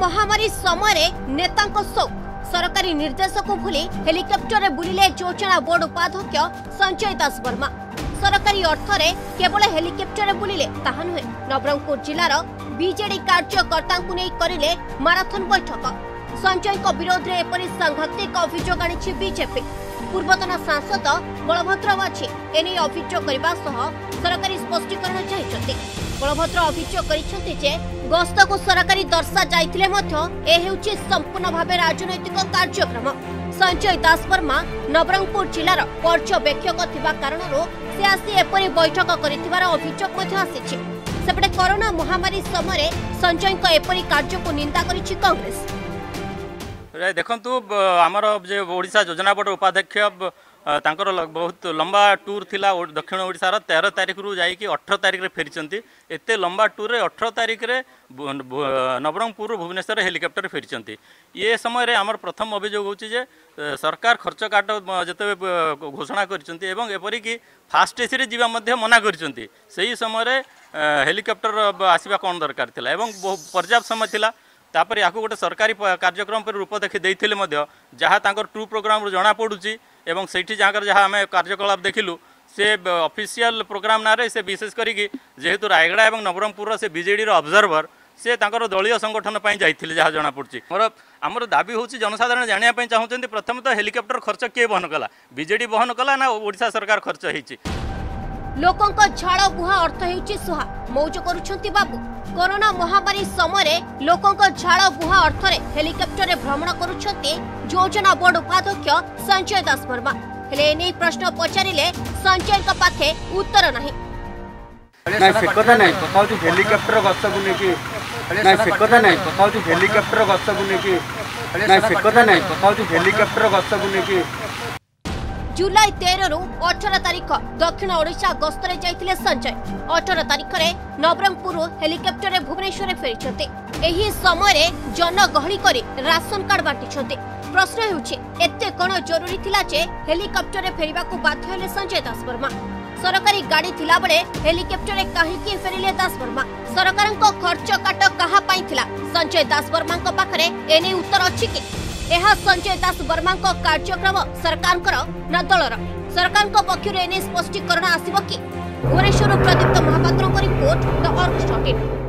महामारी समय नेतांको शोक सरकारी निर्देशक भूली हेलिकॉप्टर रे बुलिले योजना बोर्ड उपाध्यक्ष संजय दास बर्मा। सरकारी अर्थर केवल हेलिकॉप्टर रे बुलिले ताहा नुहे, नवरंगपुर जिलार बीजेडी कार्यकर्ता करें माराथन बैठक। संजय विरोध में एपरी सांघातिक अभियोग आनी बीजेपी। पूर्वतन सांसद बलभद्र माझी एने अभियोग करने सरकारी स्पष्टीकरण चाहते। बलभद्र अभियोग कर गस्त को सरकारी दर्शा जाइतिले मध्य संपूर्ण भाव राजनैतिक कार्यक्रम। संजय दास बर्मा नवरंगपुर जिलार पर्यवेक्षक थिबा कारणरो से आसी एपरी बैठक करिथिबार अभियोग मध्य आसीछि। सेपटे कोरोना महामारी समय संजय एपरी कार्य को निंदा करिछि कांग्रेस। देखंतु आमर जे ओडिशा योजना बोर्ड उपाध्यक्ष तांकर बहुत लंबा टूर थिला दक्षिण ओडिशार 13 तारिख रु जाई कि 18 तारिख रे फेरिचंती। एते लंबा टूर रे 18 तारिख रे नवरंगपुर भुवनेश्वर हेलिकॉप्टर फेरिचंती। ये समय रे हमर प्रथम अभियोग होछि जे सरकार खर्च काट जते घोषणा करचंती एवं एपरि कि फास्ट एसी रे जीवा मध्ये मना करचंती। सही समय रे हेलिकॉप्टर आसीबा कोन दरकार थिला एवं पर्याप्त समय थिला। तापर या गोटे सरकारी कार्यक्रम पर रूप देखी जहाँ टू प्रोग्राम जना पड़ुची एवं से आम कार्यकलाप देखिलु से ऑफिशियल प्रोग्राम ना रे से विशेष करी जेहेतु रायगढ़ एवं नवरंगपुर से बीजेडी ऑब्जर्वर से दलीय संगठन पर जाते जहाँ जनापड़ी। मोर आमर दाबी हूँ जनसाधारण जानापी चाहते प्रथम तो हेलिकॉप्टर खर्च किए बहन कला, बीजेडी बहन कला ना ओडिशा सरकार खर्च होती। लोकों का झाड़ बुहा अर्थ हेउची सुहा मौज करूछंती बाबू। कोरोना महामारी समय लोकों का झाड़ बुहा अर्थ रे हेलिकॉप्टर रे भ्रमण करूछंती योजना बोर्ड उपाध्यक्ष संजय दास बर्मा। हेले एने प्रश्न पचारिले संजय का पाखे उत्तर नाही। नाही से कथा नाही पकाउती हेलिकॉप्टर गस्त गुने की नाही से कथा नाही पकाउती हेलिकॉप्टर गस्त गुने की नाही से कथा नाही पकाउती हेलिकॉप्टर गस्त गुने की। जुलाई 13 रु 18 तारीख दक्षिण ओडिशा गस्तरे जाइतिले संजय। 18 तारीख रे नवरंगपुर हेलिकॉप्टर रे भुवनेश्वर फेरिछते। एही समय रे जनगहली करी राशन कार्ड बांटिछते। प्रश्न हेउछे एत्ते कोन जरूरी थिला जे हेलिकॉप्टर रे फेरिबा को बाध्य हेले संजय दास बर्मा। सरकारी गाड़ी थिला बळे हेलिकॉप्टर रे काहेकि फेरिले दास बर्मा। सरकारन को खर्च काट कहा पाई थिला संजय दास बर्मा को पाखरे एने उत्तर अछि कि एहा संजय दास बर्मा कार्यक्रम सरकार ना दलर सरकार पक्षर एने स्पष्टीकरण आसब कि। Bhubaneswar Pradeep Mahapatra report the Argus 13।